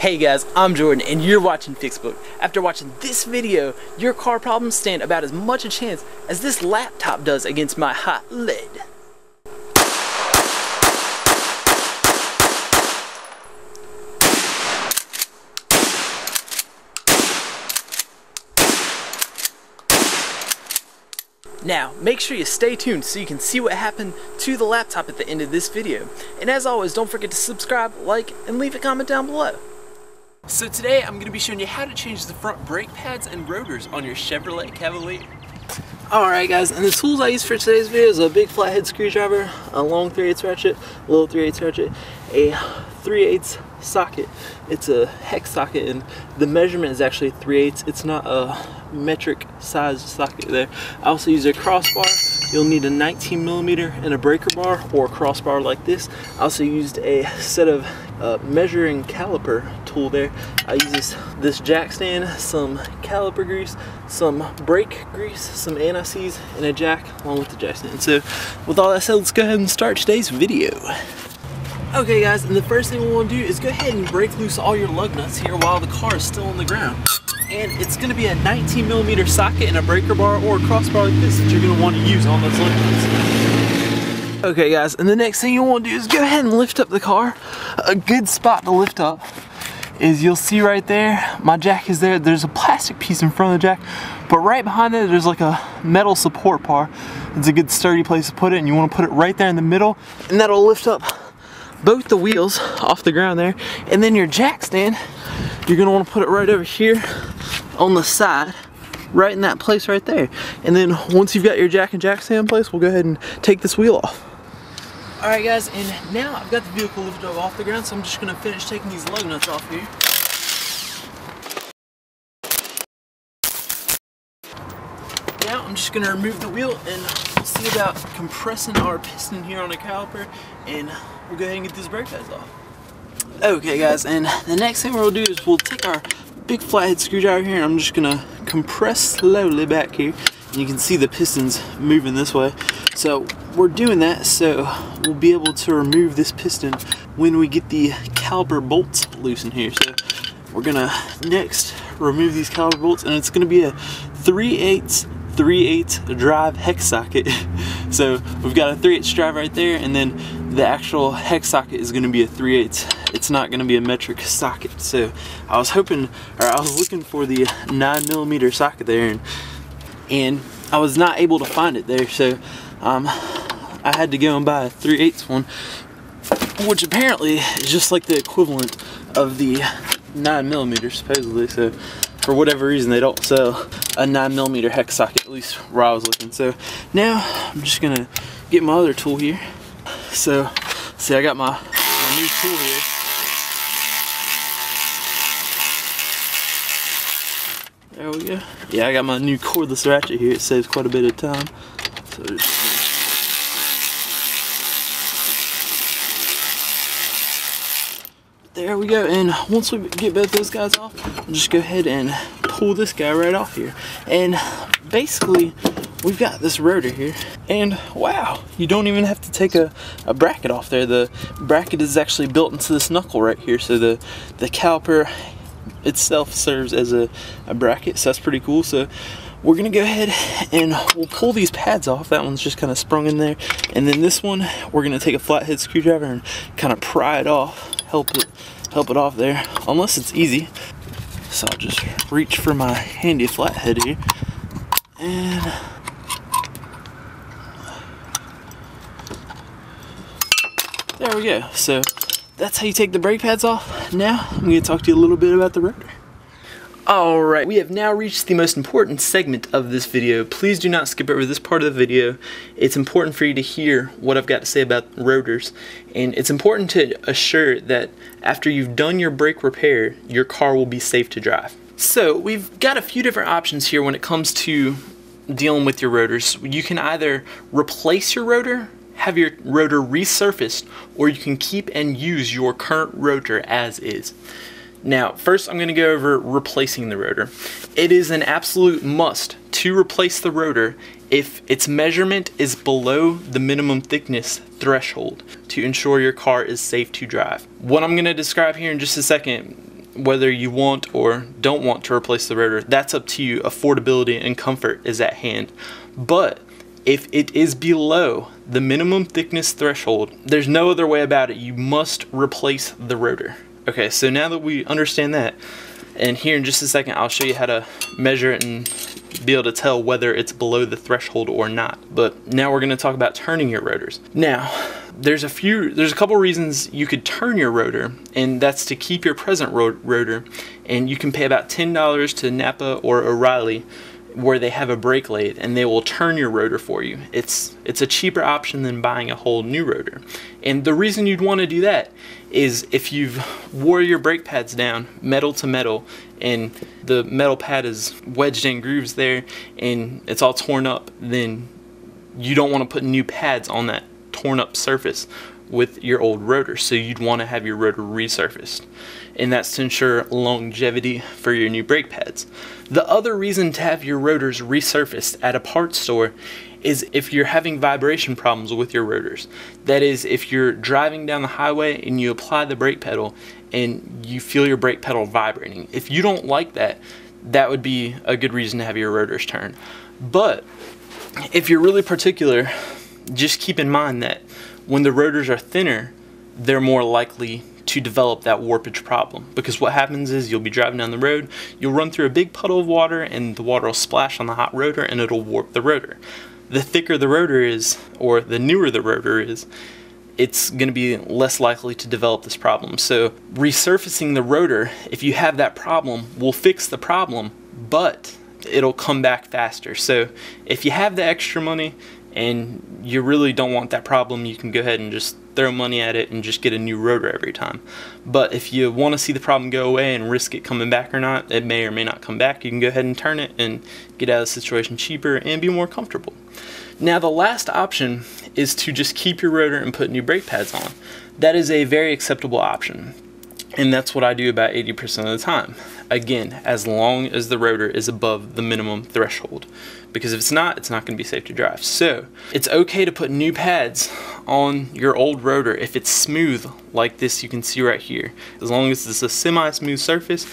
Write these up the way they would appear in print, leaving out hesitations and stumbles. Hey guys, I'm Jordan and you're watching Fixbook. After watching this video, your car problems stand about as much a chance as this laptop does against my hot lid. Now, make sure you stay tuned so you can see what happened to the laptop at the end of this video. And as always, don't forget to subscribe, like, and leave a comment down below. So today I'm going to be showing you how to change the front brake pads and rotors on your Chevrolet Cavalier. Alright guys, and the tools I use for today's video is a big flathead screwdriver, a long 3/8 ratchet, a little 3/8 ratchet, a 3/8 socket. It's a hex socket and the measurement is actually 3/8. It's not a metric size socket there. I also use a crossbar. You'll need a 19mm and a breaker bar or crossbar like this. I also used a set of measuring caliper tool there. I use this jack stand, some caliper grease, some brake grease, some anti-seize, and a jack along with the jack stand. So with all that said, let's go ahead and start today's video. Okay guys, and the first thing we want to do is go ahead and break loose all your lug nuts here while the car is still on the ground. And it's going to be a 19mm socket and a breaker bar or a crossbar like this that you're going to want to use on those lug nuts. Okay guys, and the next thing you want to do is go ahead and lift up the car. A good spot to lift up is, you'll see right there, my jack is there. There's a plastic piece in front of the jack, but right behind it there's like a metal support bar. It's a good sturdy place to put it, and you want to put it right there in the middle, and that'll lift up both the wheels off the ground there. And then your jack stand, you're gonna want to put it right over here on the side, right in that place right there. And then once you've got your jack and jack stand in place, we'll go ahead and take this wheel off. Alright guys, and now I've got the vehicle lifted up off the ground, so I'm just gonna finish taking these lug nuts off here. Now I'm just gonna remove the wheel and see about compressing our piston here on a caliper, and we'll go ahead and get these brake pads off. Okay guys, and the next thing we'll do is we'll take our big flathead screwdriver here, and I'm just gonna compress slowly back here. And you can see the pistons moving this way. So we're doing that so we'll be able to remove this piston when we get the caliper bolts loose in here. So we're gonna next remove these caliper bolts, and it's gonna be a 3/8 drive hex socket. So we've got a 3/8 drive right there, and then the actual hex socket is gonna be a 3/8. It's not gonna be a metric socket. So I was hoping, or I was looking for the 9mm socket there, and I was not able to find it there. So I had to go and buy a 3/8 one, which apparently is just like the equivalent of the 9mm supposedly. So for whatever reason they don't sell a 9mm hex socket, at least where I was looking. So now I'm just gonna get my other tool here. So see, I got my new tool here. There we go. Yeah, I got my new cordless ratchet here. It saves quite a bit of time. So there we go. And once we get both those guys off, I'll just go ahead and pull this guy right off here. And basically, we've got this rotor here, and wow, you don't even have to take a bracket off there. The bracket is actually built into this knuckle right here, so the caliper itself serves as a bracket, so that's pretty cool. So we're gonna go ahead and we'll pull these pads off. That one's just kind of sprung in there, and then this one we're gonna take a flathead screwdriver and kind of pry it off, help it off there, unless it's easy. So I'll just reach for my handy flathead here, and there we go. So that's how you take the brake pads off. Now I'm going to talk to you a little bit about the rotor. Alright, we have now reached the most important segment of this video. Please do not skip over this part of the video. It's important for you to hear what I've got to say about rotors, and it's important to assure that after you've done your brake repair, your car will be safe to drive. So we've got a few different options here when it comes to dealing with your rotors. You can either replace your rotor, have your rotor resurfaced, or you can keep and use your current rotor as is. Now, first I'm going to go over replacing the rotor. It is an absolute must to replace the rotor if its measurement is below the minimum thickness threshold to ensure your car is safe to drive. What I'm going to describe here in just a second whether you want or don't want to replace the rotor, that's up to you. Affordability and comfort is at hand. But if it is below the minimum thickness threshold, there's no other way about it. You must replace the rotor. Okay, so now that we understand that, and here in just a second, I'll show you how to measure it and be able to tell whether it's below the threshold or not. But now we're going to talk about turning your rotors. Now, there's a couple reasons you could turn your rotor, and that's to keep your present rotor, and you can pay about $10 to Napa or O'Reilly, where they have a brake lathe and they will turn your rotor for you. It's a cheaper option than buying a whole new rotor. And the reason you'd want to do that is if you've wore your brake pads down metal to metal and the metal pad is wedged in grooves there and it's all torn up, then you don't want to put new pads on that torn up surface with your old rotor. So you'd want to have your rotor resurfaced, and that's to ensure longevity for your new brake pads. The other reason to have your rotors resurfaced at a parts store is if you're having vibration problems with your rotors. That is, if you're driving down the highway and you apply the brake pedal and you feel your brake pedal vibrating. If you don't like that, that would be a good reason to have your rotors turned. But if you're really particular, just keep in mind that when the rotors are thinner, they're more likely to develop that warpage problem, because what happens is you'll be driving down the road, you'll run through a big puddle of water and the water will splash on the hot rotor and it'll warp the rotor. The thicker the rotor is, or the newer the rotor is, it's going to be less likely to develop this problem. So resurfacing the rotor, if you have that problem, will fix the problem, but it'll come back faster. So if you have the extra money and you really don't want that problem, you can go ahead and just throw money at it and just get a new rotor every time. But if you want to see the problem go away and risk it coming back or not, it may or may not come back, you can go ahead and turn it and get out of the situation cheaper and be more comfortable. Now the last option is to just keep your rotor and put new brake pads on. That is a very acceptable option, and that's what I do about 80% of the time. Again, as long as the rotor is above the minimum threshold, because if it's not, it's not going to be safe to drive. So it's okay to put new pads on your old rotor if it's smooth like this you can see right here. As long as it's a semi-smooth surface,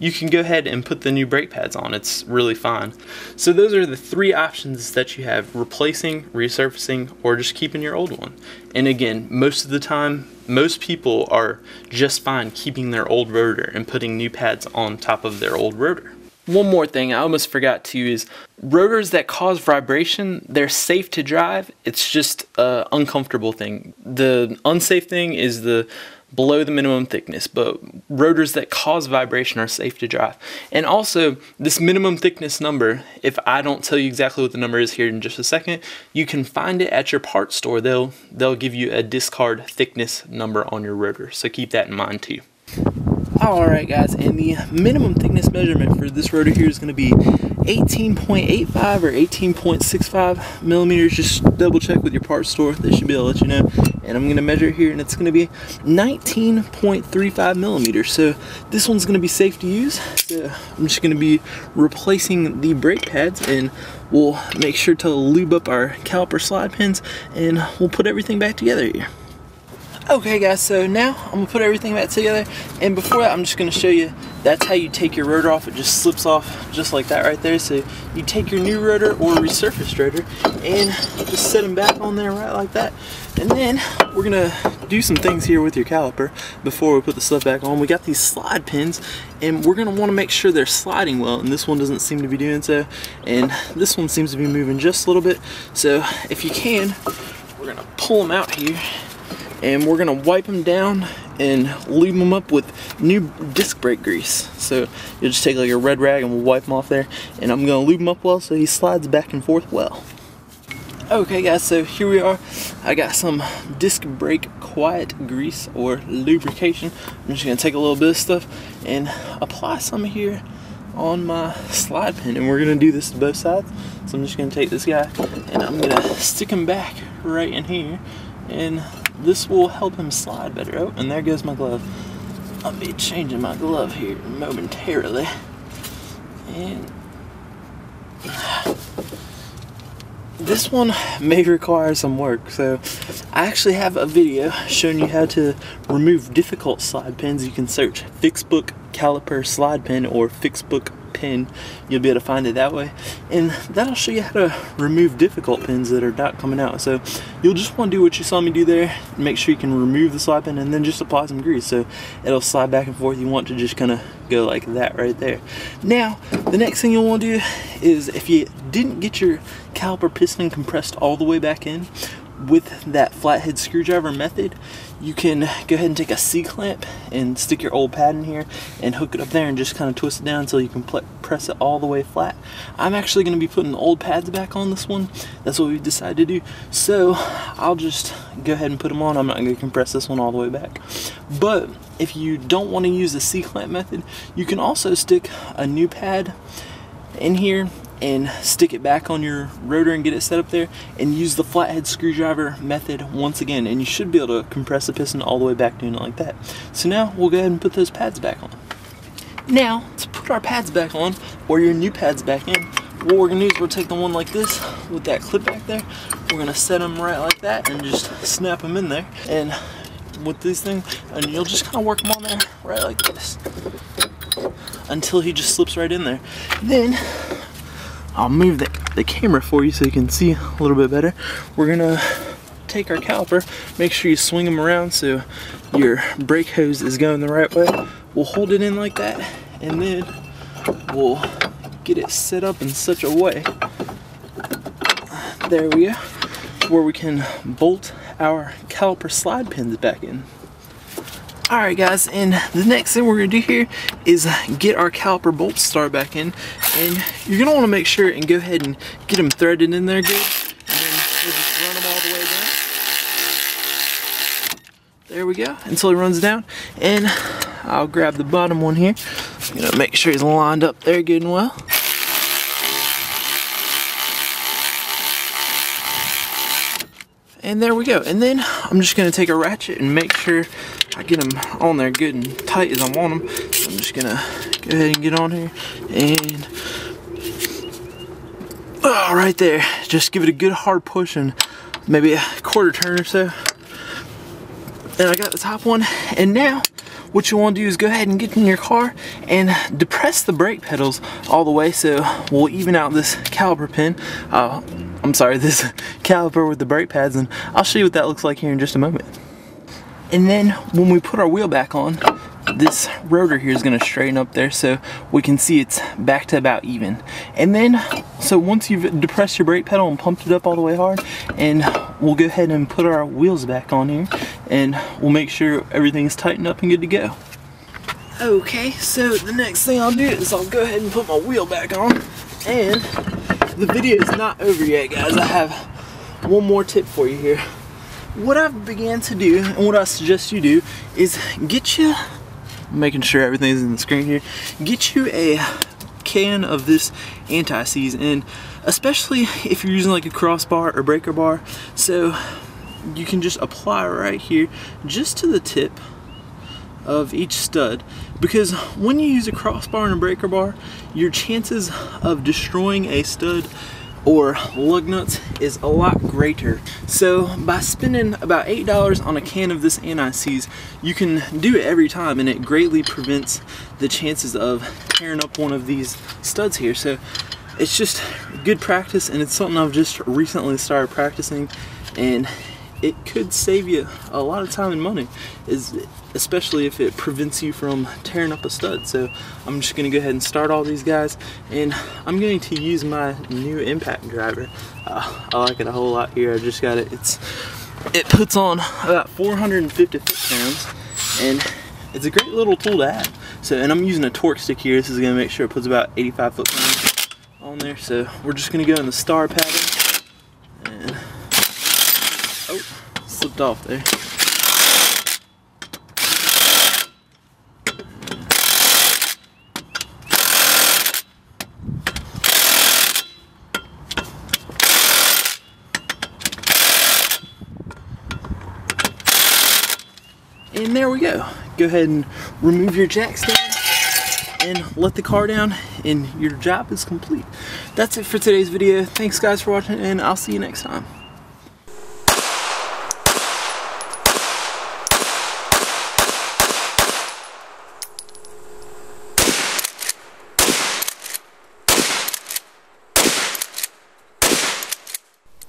you can go ahead and put the new brake pads on. It's really fine. So those are the three options that you have: replacing, resurfacing, or just keeping your old one. And again, most of the time, most people are just fine keeping their old rotor and putting new pads on top of their old rotor. One more thing I almost forgot to is rotors that cause vibration, they're safe to drive. It's just an uncomfortable thing. The unsafe thing is the below the minimum thickness, but rotors that cause vibration are safe to drive. And also, this minimum thickness number, if I don't tell you exactly what the number is here in just a second, you can find it at your parts store. They'll give you a discard thickness number on your rotor, so keep that in mind too. Alright guys, and the minimum thickness measurement for this rotor here is going to be 18.85 or 18.65 millimeters. Just double check with your parts store, they should be able to let you know. And I'm going to measure it here, and it's going to be 19.35 millimeters. So this one's going to be safe to use. So I'm just going to be replacing the brake pads, and we'll make sure to lube up our caliper slide pins, and we'll put everything back together here. Okay guys, so now I'm going to put everything back together, and before that I'm just going to show you that's how you take your rotor off. It just slips off just like that right there. So you take your new rotor or resurfaced rotor and just set them back on there right like that. And then we're going to do some things here with your caliper before we put the stuff back on. We got these slide pins, and we're going to want to make sure they're sliding well, and this one doesn't seem to be doing so, and this one seems to be moving just a little bit. So if you can, we're going to pull them out here, and we're going to wipe them down and lube them up with new disc brake grease. So you'll just take like a red rag and we'll wipe them off there, and I'm going to lube them up well so he slides back and forth well. Okay guys, so here we are. I got some disc brake quiet grease or lubrication. I'm just going to take a little bit of stuff and apply some here on my slide pin, and we're going to do this to both sides. So I'm just going to take this guy and I'm going to stick him back right in here, and this will help him slide better. Oh, and there goes my glove. I'll be changing my glove here momentarily. And this one may require some work, so I actually have a video showing you how to remove difficult slide pins. You can search Fixbook caliper slide pin or Fixbook pin. You'll be able to find it that way, and that'll show you how to remove difficult pins that are not coming out. So you'll just want to do what you saw me do there, make sure you can remove the slide pin, and then just apply some grease so it'll slide back and forth. You want to just kind of go like that right there. Now the next thing you'll want to do is, if you didn't get your caliper piston compressed all the way back in with that flathead screwdriver method, you can go ahead and take a C-clamp and stick your old pad in here and hook it up there and just kind of twist it down until you can press it all the way flat. I'm actually going to be putting the old pads back on this one. That's what we decided to do. So I'll just go ahead and put them on. I'm not going to compress this one all the way back. But if you don't want to use the C-clamp method, you can also stick a new pad in here and stick it back on your rotor and get it set up there, and use the flathead screwdriver method once again, and you should be able to compress the piston all the way back doing it like that. So now we'll go ahead and put those pads back on. Now to put our pads back on, or your new pads back in, what we're going to do is we'll take the one like this with that clip back there, we're going to set them right like that and just snap them in there and with these things, and you'll just kind of work them on there right like this until he just slips right in there. Then I'll move the camera for you so you can see a little bit better. We're gonna take our caliper, make sure you swing them around so your brake hose is going the right way. We'll hold it in like that, and then we'll get it set up in such a way, there we go, where we can bolt our caliper slide pins back in. Alright guys, and the next thing we're going to do here is get our caliper bolts started back in, and you're going to want to make sure and go ahead and get them threaded in there good, and then we'll just run them all the way down. There we go, until he runs down, and I'll grab the bottom one here, you know, make sure he's lined up there good and well. And there we go, and then I'm just going to take a ratchet and make sure I get them on there good and tight as I want them. So I'm just gonna go ahead and get on here, and oh, right there, just give it a good hard push and maybe a quarter turn or so. And I got the top one, and now what you want to do is go ahead and get in your car and depress the brake pedals all the way so we'll even out this caliper pin. I'm sorry, this caliper with the brake pads, and I'll show you what that looks like here in just a moment. And then when we put our wheel back on, this rotor here is going to straighten up there so we can see it's back to about even. And then, so once you've depressed your brake pedal and pumped it up all the way hard, and we'll go ahead and put our wheels back on here, and we'll make sure everything's tightened up and good to go. Okay, so the next thing I'll do is I'll go ahead and put my wheel back on, and the video is not over yet guys, I have one more tip for you here. What I've began to do, and what I suggest you do, is get you, making sure everything's in the screen here, get you a can of this anti-seize, and especially if you're using like a crossbar or breaker bar, so you can just apply right here just to the tip of each stud, because when you use a crossbar and a breaker bar, your chances of destroying a stud or lug nuts is a lot greater. So by spending about $8 on a can of this anti-seize, you can do it every time, and it greatly prevents the chances of tearing up one of these studs here. So it's just good practice, and it's something I've just recently started practicing, and it could save you a lot of time and money, especially if it prevents you from tearing up a stud. So I'm just going to go ahead and start all these guys, and I'm going to use my new impact driver. I like it a whole lot here. I just got it. It puts on about 450 foot-pounds, and it's a great little tool to have. So, and I'm using a torque stick here. This is going to make sure it puts about 85 foot-pounds on there. So we're just going to go in the star pattern. Slipped off there. And there we go. Go ahead and remove your jack stand and let the car down, and your job is complete. That's it for today's video. Thanks guys for watching, and I'll see you next time.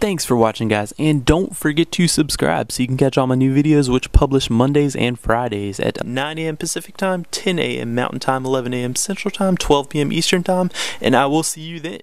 Thanks for watching, guys, and don't forget to subscribe so you can catch all my new videos, which publish Mondays and Fridays at 9 a.m. Pacific Time, 10 a.m. Mountain Time, 11 a.m. Central Time, 12 p.m. Eastern Time, and I will see you then.